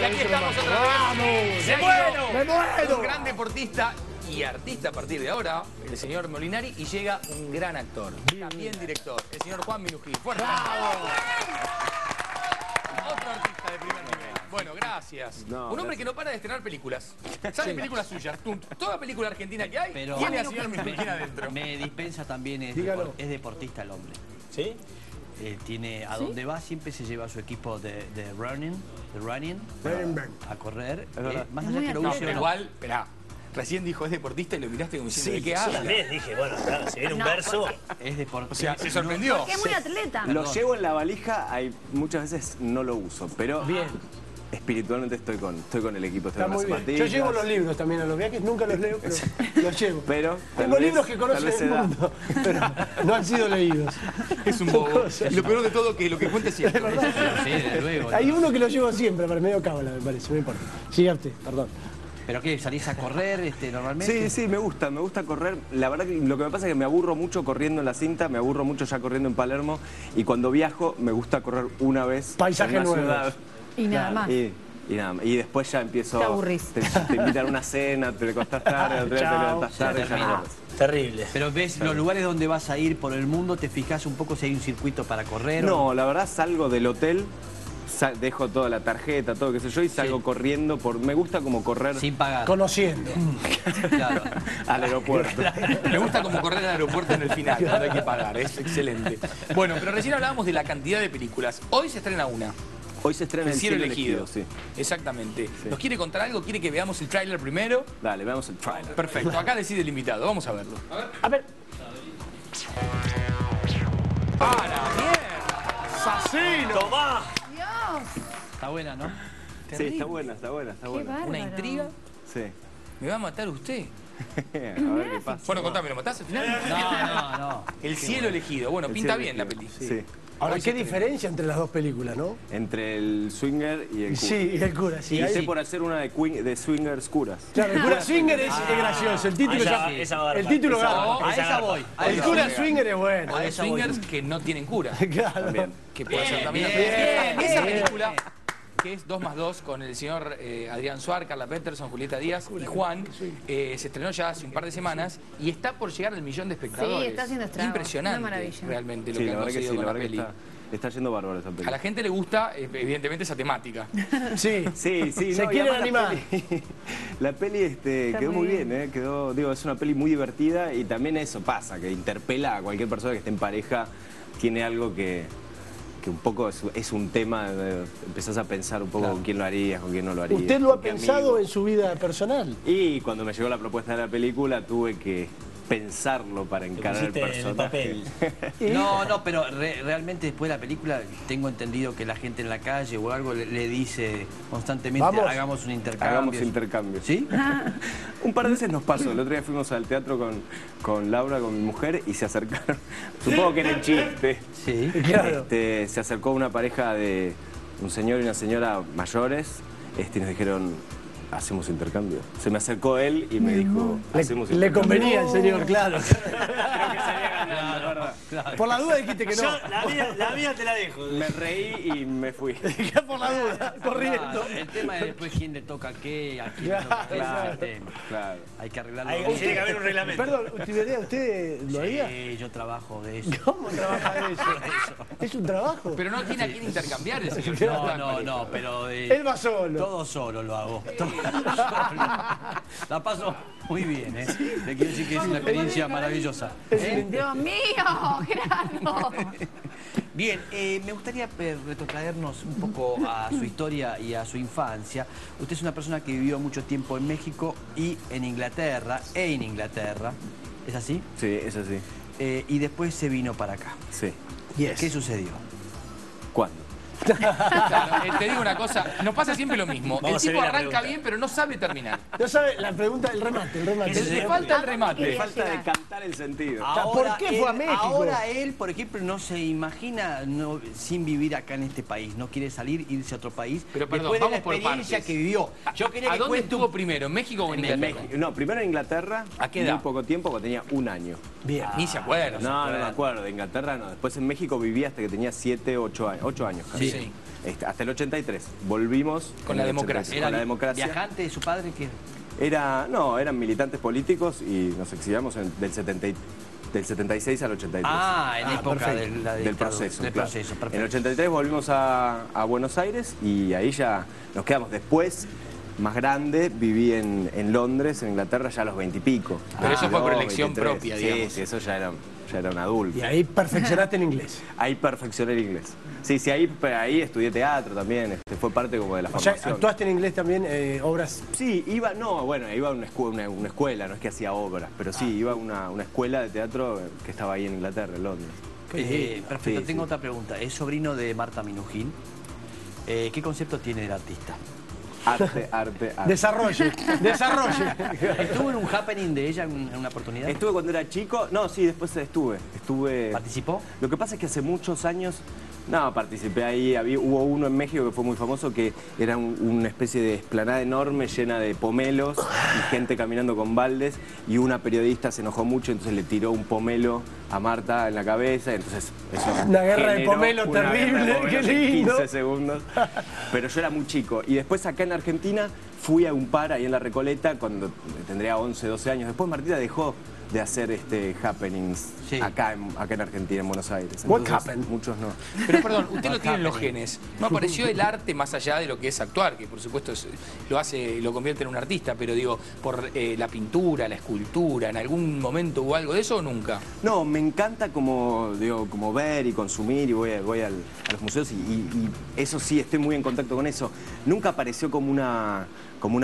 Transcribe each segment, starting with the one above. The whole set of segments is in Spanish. Y aquí estamos otra vez. ¡Me muero! ¡Me muero! Un gran deportista y artista a partir de ahora, el señor Molinari, y llega un gran actor, también director, el señor Juan Minujín. ¡Fuerte! ¡Bravo! Otro artista de primer nivel. Bueno, gracias. No, un hombre que no para de estrenar películas. Salen películas suyas. Toda película argentina que hay tiene al señor Minujín adentro. Me dispensa también, es deportista el hombre. ¿Sí? Tiene, a donde va siempre se lleva a su equipo de running a correr. Más allá que lo use, igual, espera. Recién dijo, es deportista y lo miraste como diciendo, ¿qué habla? Sí, dije, bueno, claro, si viene un verso... Es deportista. O sea, se sorprendió. Porque es muy atleta. Lo llevo en la valija, muchas veces no lo uso, pero... Bien. Espiritualmente estoy con el equipo. Está muy bien. Yo llevo los libros también a los viajes, nunca los leo, pero los llevo. Tengo libros que conocen el mundo, pero no han sido leídos. Es un bobo. Y lo peor de todo es que lo que cuenta siempre. Sí, desde luego. Hay uno que lo llevo siempre, para medio cábala, me parece, no importa. Sígate, perdón. ¿Pero qué? ¿Salís a correr normalmente? Sí, me gusta correr. La verdad que lo que me pasa es que me aburro mucho corriendo en la cinta, me aburro mucho ya corriendo en Palermo, y cuando viajo me gusta correr una vez. Paisaje nuevo. Y nada más. Y nada más. Y después ya empiezo... Te aburrís. Te invitan a una cena, te acostás tarde, te levantás tarde. Terrible. Pero ves los lugares donde vas a ir por el mundo, te fijas un poco si hay un circuito para correr. No, la verdad salgo del hotel, dejo toda la tarjeta, todo qué sé yo, y salgo corriendo. Me gusta como correr... Sin pagar. Conociendo. Claro. Al aeropuerto. Me gusta como correr al aeropuerto en el final, no hay que pagar, es excelente. Bueno, pero recién hablábamos de la cantidad de películas. Hoy se estrena una. Hoy se estrena El Cielo Elegido. Sí. Exactamente. Sí. ¿Nos quiere contar algo? ¿Quiere que veamos el tráiler primero? Dale, veamos el tráiler. Perfecto. Acá decide el invitado. Vamos a verlo. A ver. ¡Para! ¡Bien! ¡Sacino! ¡Tomá! ¡Dios! Está buena, ¿no? Sí, está buena. Qué ¿una intriga? Sí. ¿Me va a matar usted? A ver qué pasa. Bueno, contame, ¿lo mataste al final? No. El Cielo Elegido. Bueno, pinta bien la película. Sí. Ahora, ¿qué diferencia entre las dos películas, no? Entre el swinger y el cura. Sí, y el cura, sí. Y hice por hacer una de swingers curas. Claro, el cura swinger es gracioso. El título gana. A esa voy. El cura swinger es bueno. Hay swingers que no tienen cura. Claro. Que puede ser también. Esa película, que es 2 más 2, con el señor Adrián Suar, Carla Peterson, Julieta Díaz y Juan, se estrenó ya hace un par de semanas y está por llegar al 1.000.000 de espectadores. Sí, está haciendo estragos. Impresionante, una maravilla. Realmente, lo que ha conseguido con la peli. Está yendo bárbaro esa peli. A la gente le gusta, evidentemente, esa temática. Sí. Se quieren animar. La peli quedó muy bien, quedó, digo, es una peli muy divertida y también eso pasa, que interpela a cualquier persona que esté en pareja, tiene algo que un poco es un tema, empezás a pensar un poco con quién lo harías, con quién no lo harías. ¿Usted lo ha pensado en su vida personal? Y cuando me llegó la propuesta de la película tuve que pensarlo para encarar el personaje. El papel. No, pero realmente después de la película tengo entendido que la gente en la calle o algo le dice constantemente, hagamos un intercambio. Hagamos intercambio. ¿Sí? Un par de veces nos pasó. El otro día fuimos al teatro con Laura, con mi mujer, y se acercaron, supongo que era el chiste. Sí, claro. Se acercó una pareja de un señor y una señora mayores y nos dijeron, hacemos intercambio. Se me acercó él y me dijo, hacemos intercambio. Le convenía el señor, claro. Creo que salía ganando, la verdad. Claro. Por la duda dijiste que no. Yo, la mía te la dejo. Me reí y me fui. Por la duda, corriendo. Claro, el tema es después quién le toca qué, a quién le toca qué. Claro. Hay que arreglarlo. Tiene que haber un reglamento. Perdón, ¿usted lo haría? Sí, yo trabajo de eso. ¿Cómo trabaja de eso? Es un trabajo. Pero no tiene a quién intercambiar el señor. No, pero... él va solo. Todo solo lo hago. La paso muy bien, le quiero decir que es una experiencia maravillosa. ¡Dios mío, Gerardo! Bien, me gustaría retrotraernos un poco a su historia y a su infancia. Usted es una persona que vivió mucho tiempo en México y en Inglaterra, ¿es así? Sí, es así. Y después se vino para acá. Sí. ¿Qué sucedió? ¿Cuándo? Claro, te digo una cosa, nos pasa siempre lo mismo. Vamos, el tipo arranca bien, pero no sabe terminar. No sabe la pregunta del remate. Le falta el remate. Le falta de cantar el sentido. Ahora, ¿por qué fue a México? Ahora él, por ejemplo, no se imagina sin vivir acá en este país. No quiere salir, irse a otro país. Pero perdón, después vamos de la experiencia que vivió. Yo quería que ¿dónde estuvo primero? ¿En México o en Inglaterra? No, primero en Inglaterra. ¿A qué edad? Muy poco tiempo, cuando tenía un año. Bien. Ni se acuerda. No me acuerdo. De Inglaterra no. Después en México viví hasta que tenía 8 años. Casi. Sí. Sí. Hasta el 83. Volvimos con la democracia. ¿Era con la democracia? ¿Viajante de su padre? ¿Quién? No, eran militantes políticos y nos exiliamos del 76 al 83. Ah, en época del proceso, claro. En el 83 volvimos a Buenos Aires y ahí ya nos quedamos. Después, más grande, viví en Londres, en Inglaterra, ya a los 20 y pico. Pero eso fue por elección 23. Propia, digamos. Sí, eso ya era un adulto. Y ahí perfeccionaste el inglés. Ahí perfeccioné el inglés. Sí, sí, ahí estudié teatro también, fue parte como de la formación. O sea, ¿actuaste en inglés también obras? Sí, iba a una escuela, no es que hacía obras, pero sí, iba a una escuela de teatro que estaba ahí en Inglaterra, en Londres. Perfecto, sí, tengo otra pregunta. Es sobrino de Marta Minujín. ¿Qué concepto tiene del artista? Arte. Desarrolle. ¿Estuvo en un happening de ella en una oportunidad? Estuve cuando era chico. No, sí, después estuve. ¿Participó? Lo que pasa es que hace muchos años, participé ahí. Hubo uno en México que fue muy famoso, que era una especie de explanada enorme llena de pomelos y gente caminando con baldes. Y una periodista se enojó mucho, entonces le tiró un pomelo a Marta en la cabeza. Entonces, eso la guerra de pomelo terrible, qué lindo. 15 segundos. Pero yo era muy chico. Y después acá en Argentina fui a un par ahí en La Recoleta cuando tendría 11, 12 años. Después Martita dejó de hacer happenings acá en Argentina, en Buenos Aires. Entonces, muchos no. Pero perdón, usted lo tiene en los genes. ¿No apareció el arte más allá de lo que es actuar? Que por supuesto lo convierte en un artista, pero digo, por la pintura, la escultura, ¿en algún momento hubo algo de eso o nunca? No, me encanta como ver y consumir, y voy a los museos y eso sí, estoy muy en contacto con eso. Nunca apareció como una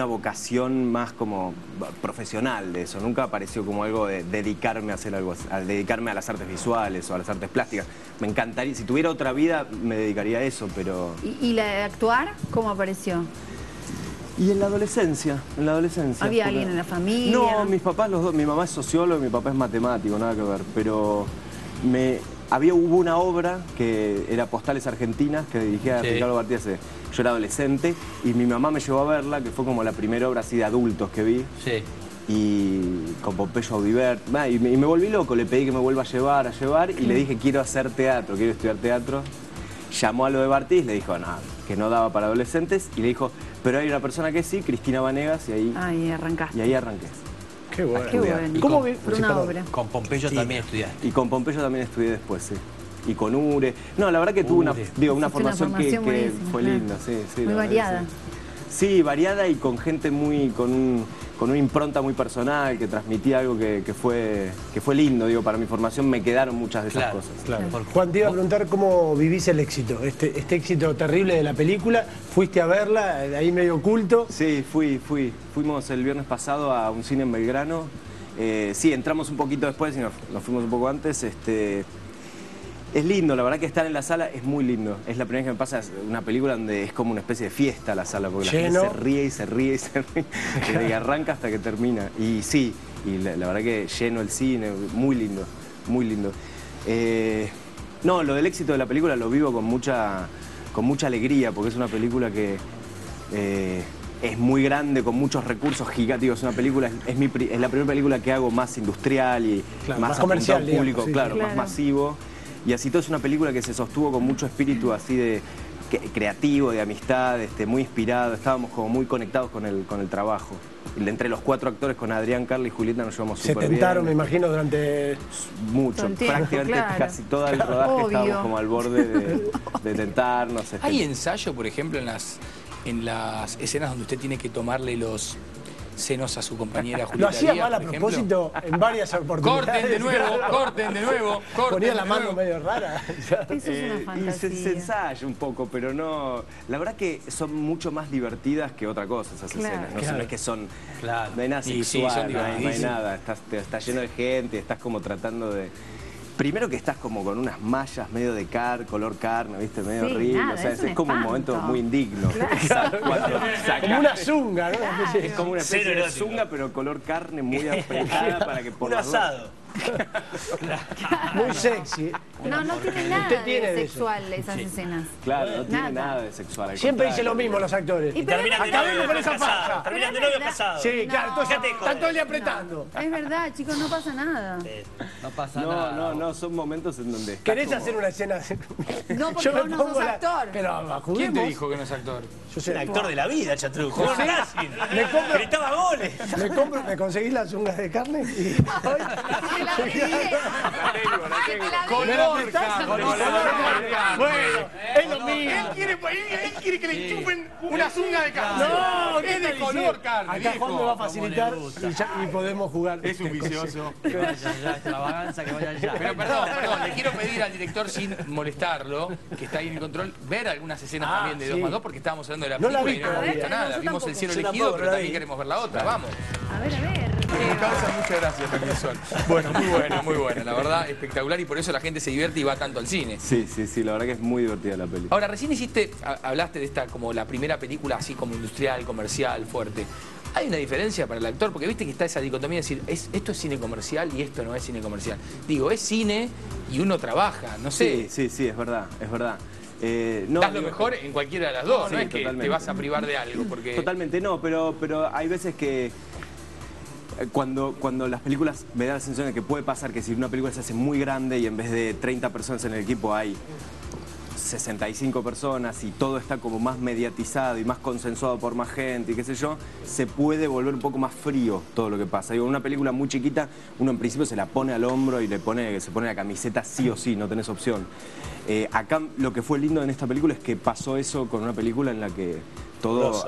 vocación más como profesional de eso. Nunca apareció como algo de dedicarme a hacer algo, al dedicarme a las artes visuales o a las artes plásticas. Me encantaría, si tuviera otra vida me dedicaría a eso, pero... ¿Y la de actuar cómo apareció? Y en la adolescencia, ¿Había alguien en la familia? No, mis papás los dos, mi mamá es socióloga y mi papá es matemático, nada que ver, pero hubo una obra que era Postales Argentinas que dirigía a Ricardo Martí. Yo era adolescente y mi mamá me llevó a verla, que fue como la primera obra así de adultos que vi. Sí. Y con Pompeyo Audivert. Y me volví loco, le pedí que me vuelva a llevar y le dije, quiero hacer teatro, quiero estudiar teatro. Llamó a lo de Bartiz, le dijo, que no daba para adolescentes, y le dijo, pero hay una persona que sí, Cristina Banegas, y ahí... arrancaste. Y ahí arranqué. Qué bueno. Qué bueno. ¿Cómo vi? Una obra. Con Pompeyo también estudiaste. Y con Pompeyo también estudié después, sí. Y con Ure. No, la verdad que tuve una formación que fue linda. Sí, muy variada. Sí, variada y con gente con una impronta muy personal, que transmitía algo que fue lindo. Para mi formación me quedaron muchas de esas cosas. Claro. Juan, te iba a preguntar cómo vivís el éxito. Este éxito terrible de la película, fuiste a verla, ahí medio oculto. Sí, fui. Fuimos el viernes pasado a un cine en Belgrano. Sí, entramos un poquito después y nos fuimos un poco antes. Es lindo, la verdad que estar en la sala es muy lindo. Es la primera vez que me pasa una película donde es como una especie de fiesta la sala, porque la gente se ríe y se ríe y se ríe, desde que arranca hasta que termina. Y sí, y la verdad que lleno el cine, muy lindo, muy lindo. No, lo del éxito de la película lo vivo con mucha alegría, porque es una película que... es muy grande, con muchos recursos gigantes. Es una película, es la primera película que hago más industrial y más comercial, público, más masivo. Y así todo es una película que se sostuvo con mucho espíritu así de creativo, de amistad, muy inspirado. Estábamos como muy conectados con el trabajo. Entre los cuatro actores, con Adrián, Carla y Julieta, nos llevamos súper bien. Se tentaron, me imagino, durante... Mucho, prácticamente casi todo el rodaje estábamos como al borde de tentarnos. ¿Hay ensayo, por ejemplo, en las escenas donde usted tiene que tomarle los senos a su compañera Julieta Díaz? Lo hacía mal a propósito en varias oportunidades. Corten de nuevo. Ponía la mano medio rara. Eso es una fantasía. Y se ensaya un poco, pero no... La verdad que son mucho más divertidas que otra cosa esas escenas. No es que son... No hay nada sexual, no hay nada. Estás lleno de gente, estás como tratando de... Primero que estás como con unas mallas medio de color carne, ¿viste? Medio horrible. Es como un momento muy indigno. Claro. Como una zunga, ¿no? Es como una especie de zunga, pero color carne muy apretada para que por un asado. Muy sexy. No, no tiene nada de sexual esas escenas. Claro, no tiene nada de sexual. Siempre dicen lo mismo los actores. Y terminan con esa farsa. Terminan de novio casado. Sí, claro, están todo el día apretando. Es verdad, chicos, no pasa nada. No pasa nada. No, no, no, son momentos en donde... ¿Querés hacer una escena? No, porque vos no sos actor. Pero ¿quién te dijo que no es actor? Yo soy el actor de la vida, Chatrujo. Jugó en Racing. Gritaba goles. ¿Me conseguís las ungas de carne? Bueno, es lo mismo. Él quiere que le chupen una zunga de carne. No, es de color carne. Acá Juan me va a facilitar y podemos jugar. Es un vicioso. Que vaya allá, extravaganza, que vaya allá. Pero perdón, le quiero pedir al director, sin molestarlo, que está ahí en el control, ver algunas escenas también de 2 más 2, porque estábamos hablando de la película y no nos gusta nada. Vimos El Cielo Elegido, pero también queremos ver la otra. Vamos. A ver, a ver. Muchas gracias, Peterson. Bueno, muy buena, muy buena. La verdad, espectacular, y por eso la gente se divierte y va tanto al cine. Sí, sí, sí, la verdad que es muy divertida la película. Ahora, recién hablaste de esta como la primera película así como industrial, comercial, fuerte. Hay una diferencia para el actor, porque viste que está esa dicotomía de decir, esto es cine comercial y esto no es cine comercial. Digo, es cine y uno trabaja, no sé. Sí, sí, sí, es verdad, es verdad. Das lo mejor en cualquiera de las dos, sí, no es totalmente. Que te vas a privar de algo. Porque... Totalmente no, pero hay veces que... Cuando las películas, me da la sensación de que puede pasar que si una película se hace muy grande y en vez de 30 personas en el equipo hay 65 personas y todo está como más mediatizado y más consensuado por más gente y qué sé yo, se puede volver un poco más frío todo lo que pasa. Digo, una película muy chiquita, uno en principio se la pone al hombro y se pone la camiseta sí o sí, no tenés opción. Acá lo que fue lindo en esta película es que pasó eso con una película en la que...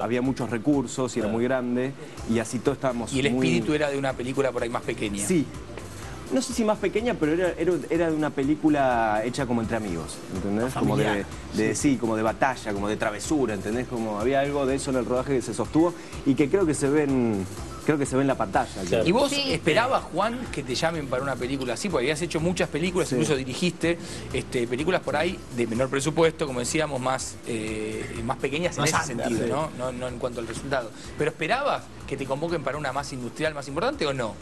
había muchos recursos y era muy grande y así todos estábamos muy... Y el espíritu era de una película por ahí más pequeña. Sí, no sé si más pequeña, pero era de una película hecha como entre amigos, ¿entendés? Como como de batalla, como de travesura, ¿entendés? Como había algo de eso en el rodaje que se sostuvo y que creo que se ve en la pantalla. Claro. ¿Y vos esperabas, Juan, que te llamen para una película así? Porque habías hecho muchas películas, incluso dirigiste películas por ahí de menor presupuesto, como decíamos, más pequeñas en ese sentido, ¿no? No, no en cuanto al resultado. ¿Pero esperabas que te convoquen para una más industrial, más importante o no?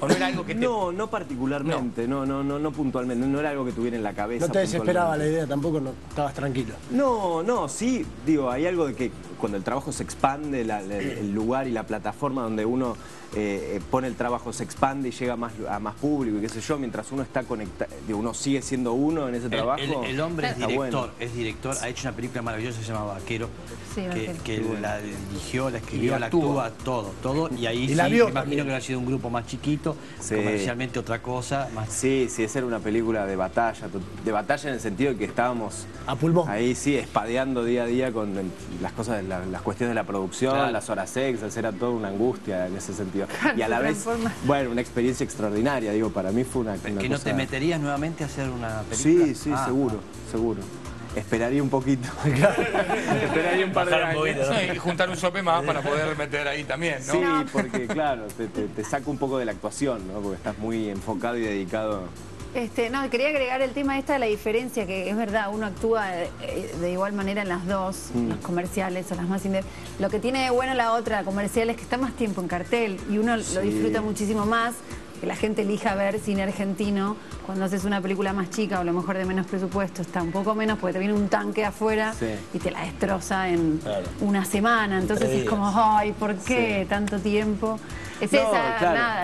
¿O no era algo que te... No particularmente, no puntualmente, no era algo que tuviera en la cabeza. No te desesperaba la idea, tampoco estabas tranquilo. No, sí, digo, hay algo de que cuando el trabajo se expande, el lugar y la plataforma donde uno pone el trabajo se expande y llega a más público y qué sé yo, mientras uno está conectado, uno sigue siendo uno en ese trabajo. El hombre es director, ha hecho una película maravillosa que se llama Vaquero, la dirigió, la escribió, la actúa, todo, y ahí sí, me imagino que ha sido un grupo más chiquito. Sí. Comercialmente otra cosa más... Sí, esa era una película de batalla, en el sentido de que estábamos a pulmón ahí, sí, espadeando día a día con las cosas, las cuestiones de la producción, las horas extras, era toda una angustia en ese sentido, y a la vez, bueno, una experiencia extraordinaria, digo, para mí fue una cosa... ¿Que no te meterías nuevamente a hacer una película? Sí, seguro. Esperaría un poquito, claro. Esperaría un par de años. Y juntar un sope más para poder meter ahí también, ¿no? Sí, porque claro, te saca un poco de la actuación, ¿no? Porque estás muy enfocado y dedicado. No, quería agregar el tema de la diferencia, que es verdad, uno actúa de igual manera en las dos, las comerciales o las más independientes. Lo que tiene de bueno la otra comercial es que está más tiempo en cartel y uno lo disfruta muchísimo más. Que la gente elija ver cine argentino cuando haces una película más chica o a lo mejor de menos presupuesto, está un poco menos porque te viene un tanque afuera y te la destroza en una semana. Entonces es como, ay, ¿por qué tanto tiempo? Es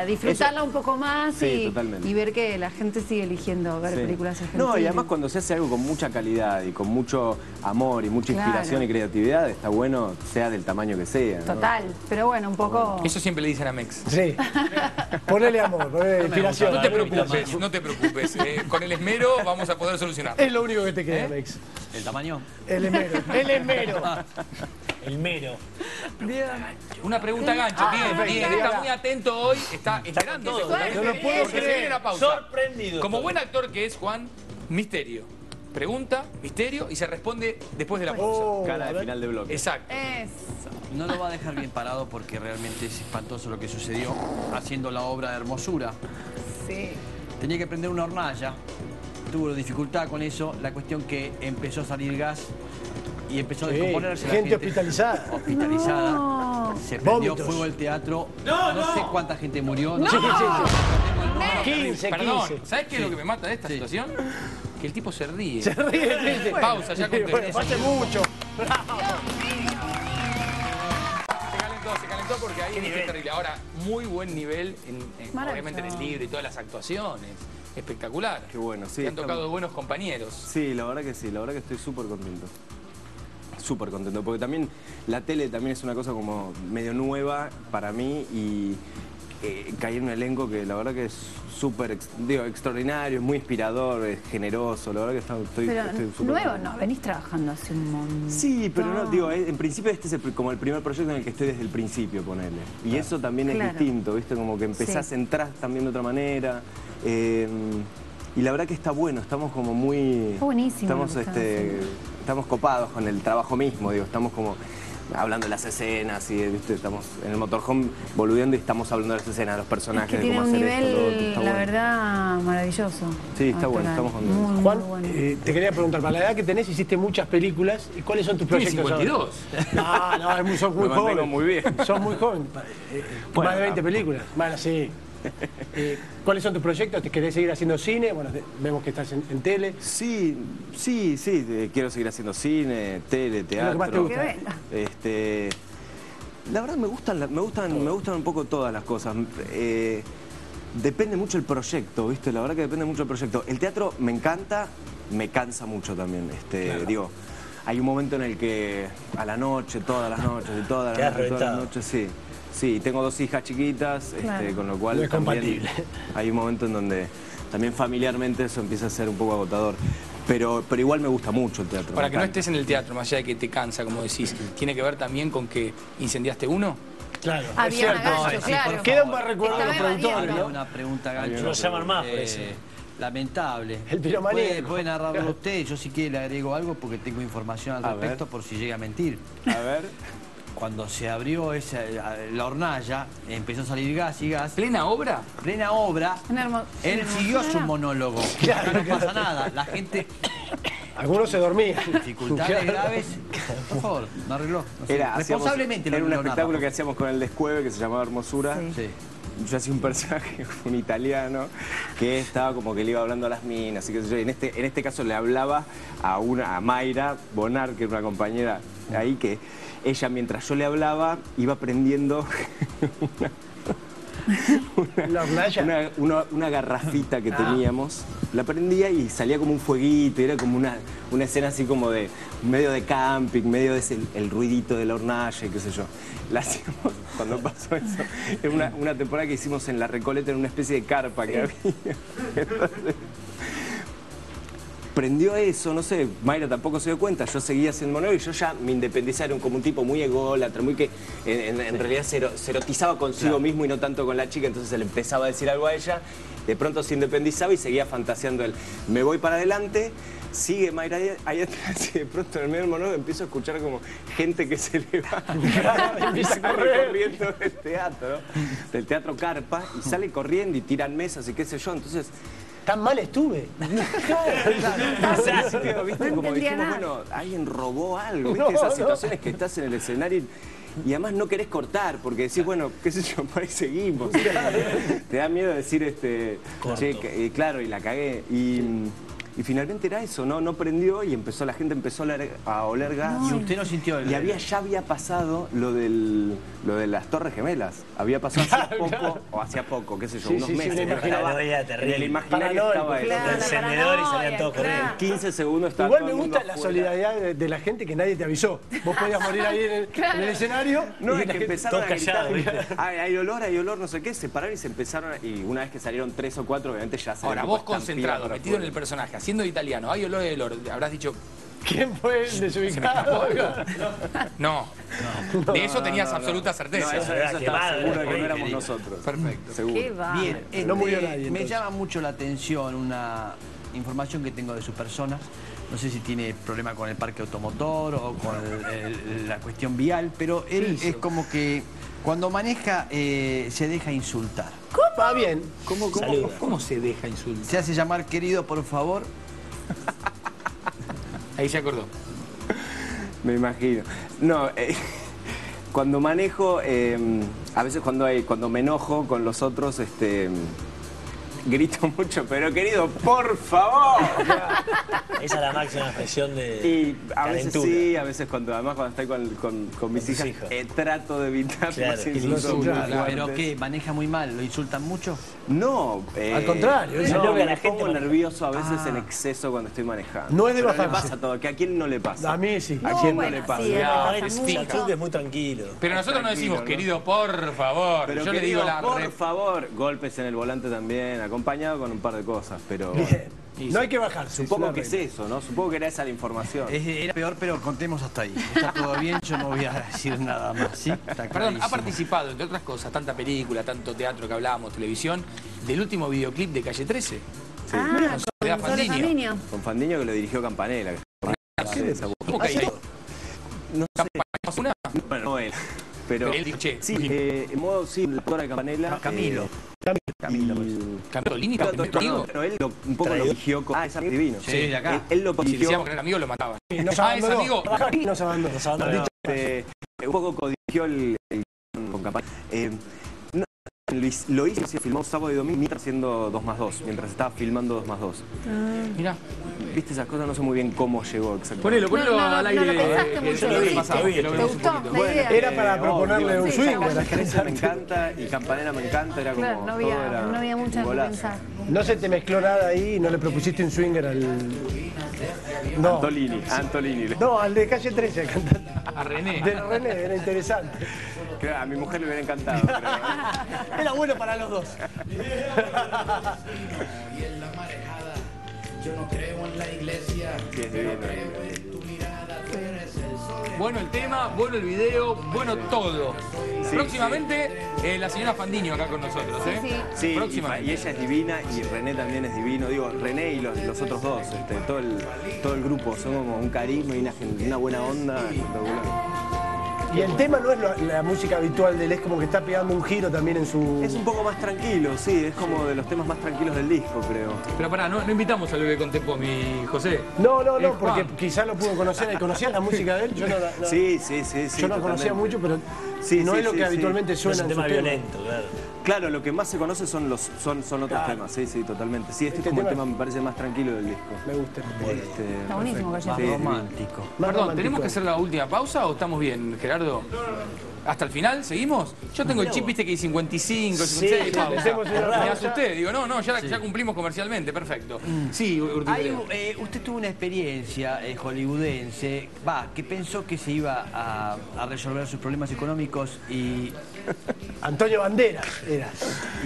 disfrutarla un poco más y ver que la gente sigue eligiendo ver películas argentinas. No, y además cuando se hace algo con mucha calidad y con mucho amor y mucha inspiración y creatividad, está bueno, sea del tamaño que sea. Total, ¿no? Pero bueno, un poco... Eso siempre le dicen a Mex. Sí, ponele amor. No te preocupes, con el esmero vamos a poder solucionar. Es lo único que te queda, Alex. ¿El tamaño? El esmero. El esmero. El mero. Una pregunta gancho. Bien, está muy atento hoy, está esperando todo. No lo puedo creer. Sorprendido. Como buen actor que es, Juan, misterio. Pregunta, misterio, y se responde después de la pausa. Cara de final de bloque. Exacto. Eso. No lo va a dejar bien parado porque realmente es espantoso lo que sucedió haciendo la obra de Hermosura. Sí. Tenía que prender una hornalla, tuvo dificultad con eso, la cuestión que empezó a salir gas y empezó a descomponerse la gente. Gente hospitalizada. Hospitalizada. No. Se prendió fuego el teatro. No sé cuánta gente murió. No. 15, perdón. 15. ¿Sabes qué es lo que me mata de esta situación? Que el tipo se ríe. Se ríe, triste. Pausa, ya con hace mucho. Bravo. Se calentó porque ahí es terrible. Ahora, muy buen nivel, obviamente en el libro y todas las actuaciones. Espectacular. Qué bueno, sí. Te han tocado buenos compañeros. Sí, la verdad que sí. La verdad que estoy súper contento. Súper contento, porque también la tele también es una cosa como medio nueva para mí y caí en un elenco que la verdad que es súper, digo, extraordinario, es muy inspirador, es generoso, la verdad que estoy súper nuevo, ¿no? Venís trabajando hace un montón. Sí, pero no, digo, en principio este es como el primer proyecto en el que estoy desde el principio, ponele. Y eso también es distinto, ¿viste? Como que empezás, entras también de otra manera. Y la verdad que está bueno, estamos como muy... Buenísimo. Estamos copados con el trabajo mismo, digo, estamos como hablando de las escenas y, ¿viste? Estamos en el motorhome boludeando y estamos hablando de las escenas, de los personajes, es que de cómo hacer nivel, esto, todo, está la bueno. verdad, maravilloso. Sí, está bueno, estamos contentos. Muy, Juan, muy bueno. Te quería preguntar, para la edad que tenés hiciste muchas películas, ¿y cuáles son tus proyectos? 52. No, no, sos muy joven. Muy bien. Sos muy joven. Bueno, más de 20 películas. Bueno, sí. ¿Cuáles son tus proyectos? ¿Te querés seguir haciendo cine? Bueno, vemos que estás en tele. Sí, quiero seguir haciendo cine, tele, teatro. ¿Qué más te gusta? La verdad me gustan un poco todas las cosas. Depende mucho el proyecto, ¿viste? La verdad que depende mucho el proyecto. El teatro me encanta, me cansa mucho también. Claro. Digo, hay un momento en el que a la noche, todas las noches, sí. Sí, tengo dos hijas chiquitas, claro. Con lo cual no es compatible. Hay un momento en donde también familiarmente eso empieza a ser un poco agotador. Pero igual me gusta mucho el teatro. Para que no estés en el teatro, más allá de que te cansa, como decís, ¿tiene que ver también con que incendiaste uno? Claro, es cierto. Gancho, claro. Queda un buen recuerdo de los productores, ¿no? Una pregunta, Gancho. No llaman más por eso. Lamentable. El puede narrarlo usted, yo si quiere le agrego algo porque tengo información al respecto por si llega a mentir. A ver... Cuando se abrió la hornalla, empezó a salir gas y gas. ¿Plena obra? Plena obra. Él siguió su monólogo. Claro, no pasa nada. La gente... Algunos se dormían. Dificultades graves. Por favor, no arregló. No sé. Responsablemente era un espectáculo que hacíamos con el Descueve, que se llamaba Hermosura. Sí. Yo hacía un personaje, un italiano, que estaba como que le iba hablando a las minas. Así que yo, en este caso le hablaba a Mayra Bonar, que era una compañera ahí que... Ella, mientras yo le hablaba, iba aprendiendo una garrafita que teníamos. La prendía y salía como un fueguito, y era como una escena así como de medio de camping, medio de el ruidito de la hornalla y qué sé yo. La hacíamos cuando pasó eso. Era una temporada que hicimos en La Recoleta, en una especie de carpa que había. Entonces, aprendió eso, no sé, Mayra tampoco se dio cuenta, yo seguía haciendo monólogo y yo ya me independizaron como un tipo muy ególatra, muy que en realidad se erotizaba consigo mismo y no tanto con la chica, entonces le empezaba a decir algo a ella, de pronto se independizaba y seguía fantaseando él. Me voy para adelante, sigue Mayra ahí atrás y de pronto en el medio del monólogo empiezo a escuchar como gente que se le va y empieza a correr corriendo del teatro, ¿no? Del teatro carpa, y sale corriendo y tiran mesas y qué sé yo, entonces... Tan mal estuve. Claro, ¿viste? Como dijimos, bueno, alguien robó algo, ¿viste? Esas situaciones que estás en el escenario y además no querés cortar, porque decís, bueno, qué sé yo, por ahí seguimos. Te da miedo decir, che, claro, y la cagué. Y finalmente era eso, no prendió y empezó, la gente empezó a oler gas. No. Y usted no sintió el... Y ya había pasado lo de las Torres Gemelas. Había pasado hace poco, qué sé yo, unos meses. Sí, en el imaginario estaba el encendedor y salían todos corriendo. 15 segundos estaba todo el mundo afuera. Igual me gusta la solidaridad de la gente que nadie te avisó. Vos podías morir ahí en el escenario. No, es que empezaron a gritar. Hay olor, no sé qué. Se pararon y se empezaron, y una vez que salieron 3 o 4, obviamente ya se... Ahora, vos concentrado, metido en el personaje, siendo italiano, hay olor del oro, habrás dicho... ¿Quién fue el desubicado? No, de eso tenías absoluta certeza. No, eso estaba seguro de que no éramos nosotros. Perfecto. Seguro. Qué va. Bien, no murió nadie, entonces. Me llama mucho la atención una información que tengo de sus personas. No sé si tiene problema con el parque automotor o con la cuestión vial, pero él es como que... Cuando maneja, se deja insultar. ¿Cómo? Va bien. ¿Cómo se deja insultar? Se hace llamar querido, por favor. Ahí se acordó. Me imagino. No, cuando manejo, a veces cuando me enojo con los otros, grito mucho, pero querido, por favor. Esa es la máxima expresión de calentura. Veces sí, a veces cuando, además cuando estoy con mis hijas, trato de evitar más insultos. ¿Pero qué? ¿Maneja muy mal? ¿Lo insultan mucho? No. Al contrario. No, me pongo nervioso a veces en exceso cuando estoy manejando. No es de bajar. Pasa todo, que a quién no le pasa. A mí sí. ¿A quién no le pasa? Es muy tranquilo. Pero nosotros no decimos, querido, por favor. Yo le digo la... Por favor, golpes en el volante también, acompañado con un par de cosas, pero... No hay que bajar. Supongo que es eso, ¿no? Supongo que era esa la información. Era peor, pero contemos hasta ahí. Está todo bien, yo no voy a decir nada más, ¿sí? Perdón, ha participado, entre otras cosas, tanta película, tanto teatro que hablábamos, televisión, del último videoclip de Calle 13. Sí. Ah, con Fandinho. Con Fandinho, que lo dirigió Campanella. No sé. Bueno, no él. Pero él dijo, che, sí, en modo sí, la autora de Campanella. Camilo. Camilo. Camilo. Pero él un poco lo eligió con... Ah, es divino. Sí, acá. Él lo eligió. Si decíamos que era amigo, lo mataban. Ah, es amigo. No se abandonó. Un poco codigió el... con Campanella. Lo hizo, se filmó sábado y domingo mientras haciendo 2 más 2, mientras estaba filmando 2 más 2. Mirá. Viste esas cosas, no sé muy bien cómo llegó exactamente. Ponelo al aire. No lo pensaste mucho, lo hiciste. ¿Te gustó? Era para proponerle un swing. La Cresa me encanta y Campanella me encanta. Era como... No había mucha que pensar. No se te mezcló nada ahí, no le propusiste un swinger al... No. Antolini. No, al de Calle 13, al cantante. A René. De René, era interesante. A mi mujer le hubiera encantado. Pero... Era bueno para los dos. Y en la marejada, yo no creo en la iglesia. Bueno el tema, bueno el video, bueno todo. Sí, próximamente la señora Fandinho acá con nosotros, ¿eh? Sí, próximamente. Y ella es divina y René también es divino. Digo, René y los otros dos, todo el grupo. Son como un carisma y una buena onda. Y el tema no es la música habitual de él, es como que está pegando un giro también en su... Es un poco más tranquilo, sí, es como de los temas más tranquilos del disco, creo. Pero pará, no invitamos al bebé con Tempo, mi José. No, porque quizás lo pudo conocer, ¿conocías la música de él? Yo no la... Sí. Yo no conocía mucho, pero no es lo que habitualmente suena. Es un tema violento, claro. Claro, lo que más se conoce son otros temas, sí, totalmente. Sí, este es como el tema, me parece, más tranquilo del disco. Me gusta. Está buenísimo, Gallo. Más romántico. Perdón, ¿tenemos que hacer la última pausa o estamos bien, Gerardo? ¿Hasta el final? ¿Seguimos? Yo tengo el chip, viste, que hay 55, 56 pausa. Me asusté, digo, no, ya cumplimos comercialmente, perfecto. Sí, usted tuvo una experiencia hollywoodense, que pensó que se iba a resolver sus problemas económicos y... Antonio Banderas era.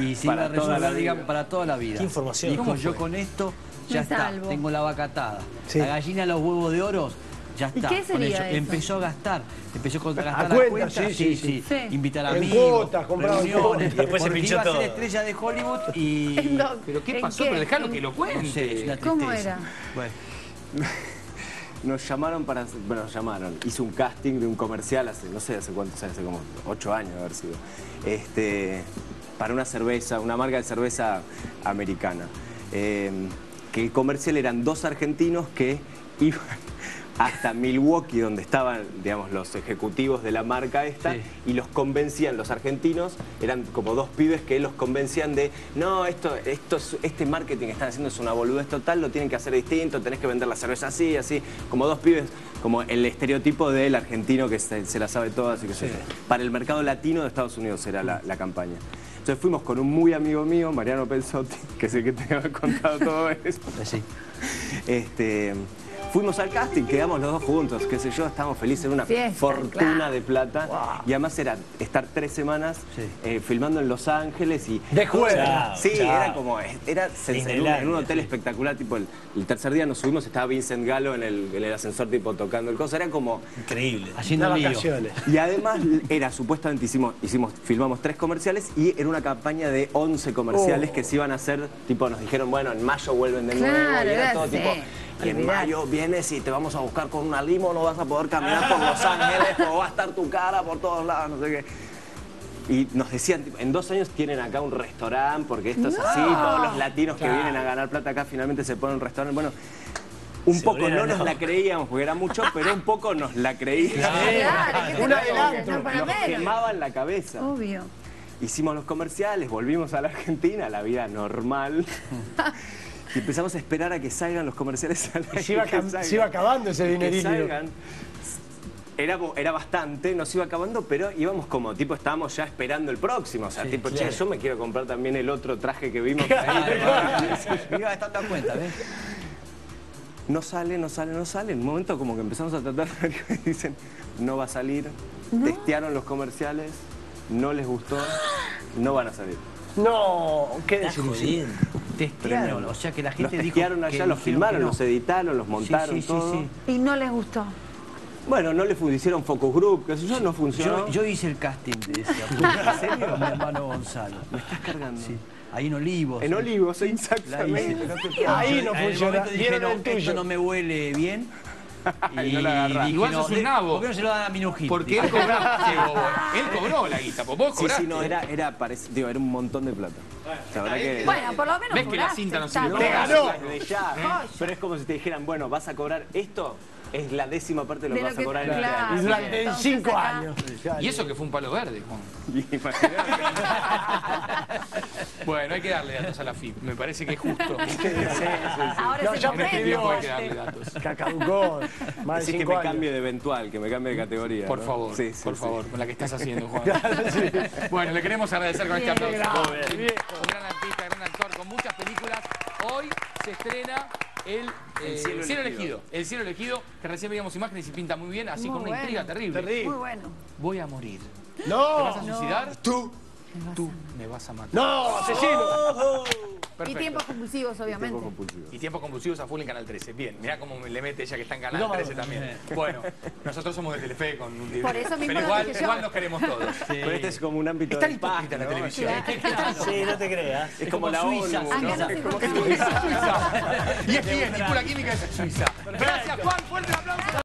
Y se iba a resolver, digamos, para toda la vida. ¿Qué información? Dijo, yo con esto ya está, tengo la vaca atada. La gallina, los huevos de oro, ya está. ¿Y qué sería eso? Empezó a gastar. Empezó a gastar las cuentas, sí. Invitar amigos, reuniones. Después se pinchó todo. Iba a ser estrella de Hollywood y... ¿Pero qué pasó? Pero dejalo que lo cuente. No sé, es una tristeza. ¿Cómo era? Bueno... Nos llamaron para... Bueno, nos llamaron. Hice un casting de un comercial hace, no sé, hace cuántos años, hace como 8 años de haber sido. Para una cerveza, una marca de cerveza americana. Que el comercial eran 2 argentinos que iban hasta Milwaukee, donde estaban, digamos, los ejecutivos de la marca esta, y los convencían, los argentinos, eran como 2 pibes que los convencían de, no, este marketing que están haciendo es una boludez total, lo tienen que hacer distinto, tenés que vender la cerveza así, así, como 2 pibes, como el estereotipo del argentino que se la sabe todas y que se... Para el mercado latino de Estados Unidos era la campaña. Entonces fuimos con un muy amigo mío, Mariano Pensotti, que es el que te había contado todo esto. Sí. Fuimos al casting, quedamos los 2 juntos, qué sé yo, estábamos felices, era una fortuna de plata. Wow. Y además era estar 3 semanas filmando en Los Ángeles y... ¡De juego! Sí, era como... Era en un hotel espectacular, tipo el tercer día nos subimos, estaba Vincent Gallo en el ascensor, tipo tocando el coso, era como... Increíble. Haciendo vacaciones. Y además era, supuestamente filmamos 3 comerciales y era una campaña de 11 comerciales que se iban a hacer, tipo nos dijeron, bueno, en mayo vuelven de nuevo, y era todo tipo... Y en mayo vienes y te vamos a buscar con una limo, no vas a poder caminar por Los Ángeles, o va a estar tu cara por todos lados, no sé qué. Y nos decían, en 2 años tienen acá un restaurante, porque esto es así, todos los latinos que vienen a ganar plata acá finalmente se ponen un restaurante. Bueno, un poco no nos la creíamos, porque era mucho, pero un poco nos la creíamos. Un adelanto, nos quemaban la cabeza. Obvio. Hicimos los comerciales, volvimos a la Argentina, a la vida normal. Y empezamos a esperar a que salgan los comerciales. Se iba acabando ese dinerito. Era bastante, nos iba acabando, pero íbamos como, tipo, estábamos ya esperando el próximo. O sea, sí, tipo, claro, che, yo me quiero comprar también el otro traje que vimos. Me iba estando a cuenta, ¿ves? No sale. En un momento como que empezamos a tratar de ver que dicen, no va a salir. ¿No? Testearon los comerciales, no les gustó, no van a salir. No, qué desilusión. Testearon, o sea que la gente dijo... Testearon allá, los filmaron, los editaron, los montaron, todo. Y no les gustó. Bueno, no le hicieron focus group, que eso no funcionó. Yo hice el casting de ese. ¿En serio? Mi hermano Gonzalo. ¿Me estás cargando? Sí. Ahí en Olivos. En Olivos, exactamente. Ahí no funcionó. Vieron el tuyo. Esto no me huele bien. Y no la agarraste. Igual sos un nabo. ¿Por qué no se lo dan a Minujín? Porque él cobró. Él cobró la guita. Vos cobraste. Sí, no, era un montón de plata. La verdad que... Bueno, por lo menos ves que la cinta no se le ganó. Pero es como si te dijeran, bueno, vas a cobrar esto... Es la décima parte de lo que vas a cobrar en 5 años. Y eso que fue un palo verde, Juan. Bueno, hay que darle datos a la FIP. Me parece que es justo. Sí. Ahora no, ya me pidió que darle datos. Cacaducó. Más de 5 años. Que me cambie de eventual, que me cambie de categoría. Por favor, por favor, con la que estás haciendo, Juan. Bueno, le queremos agradecer con este aplauso. Un gran artista, gran actor, con muchas películas. Hoy se estrena... El cielo elegido. El cielo elegido, que recién veíamos imágenes y pinta muy bien, así muy con una intriga terrible. Muy bueno. Voy a morir. No. ¿Te vas a suicidar? No. Tú me vas a matar. ¡No, asesino! Oh. Y tiempos compulsivos, obviamente. Y tiempos compulsivos a full en Canal 13. Bien, mirá cómo me le mete ella que está en Canal 13 también. Bueno, nosotros somos de Telefe con un libro. Por eso mismo. Pero igual nos queremos todos. Sí. Pero este es como un ámbito de pasta, ¿no? La televisión. Claro. Sí, no te creas. Es como la Suiza. Es Suiza. Y es bien, tipo la química es Suiza. Gracias, Juan. Fuerte el aplauso.